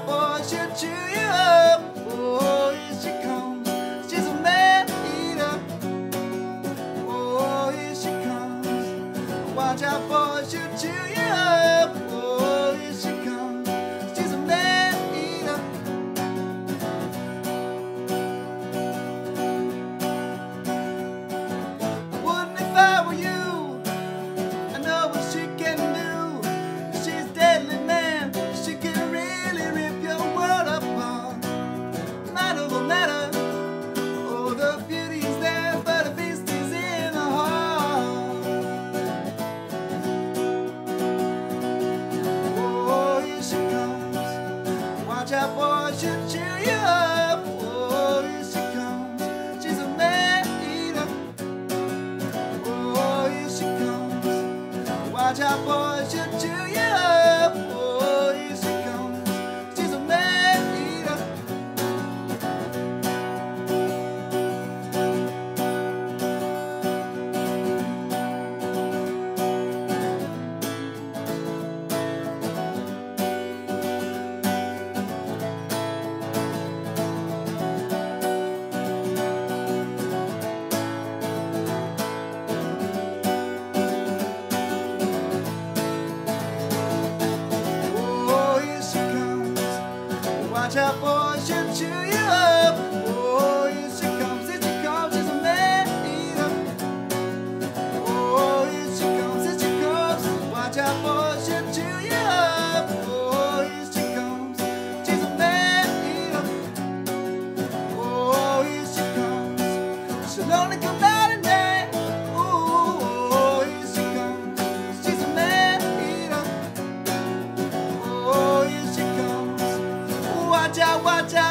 Watch out, boys, she'll chew you up. Oh, here she comes. She's a man-eater. I wouldn't if I were you. I know what she can do. She's deadly, man. She can really rip your world apart. Matter will matter. Oh, the beauty is there, but the beast is in her heart. Watch out, boy, she'll chew you up. Oh, here she comes. She's a man-eater. Oh, here she comes. Watch out, boy, she'll chew you up. Oh, here she comes. She's a man-eater. Watch out, boy, she'll chew you up. Oh, here she comes, she's a man-eater. Oh, here she comes, watch out, boy, she'll chew you up. Oh, here she comes, she's a man-eater. Oh, here she comes, she'll only come back. Watch out, watch out.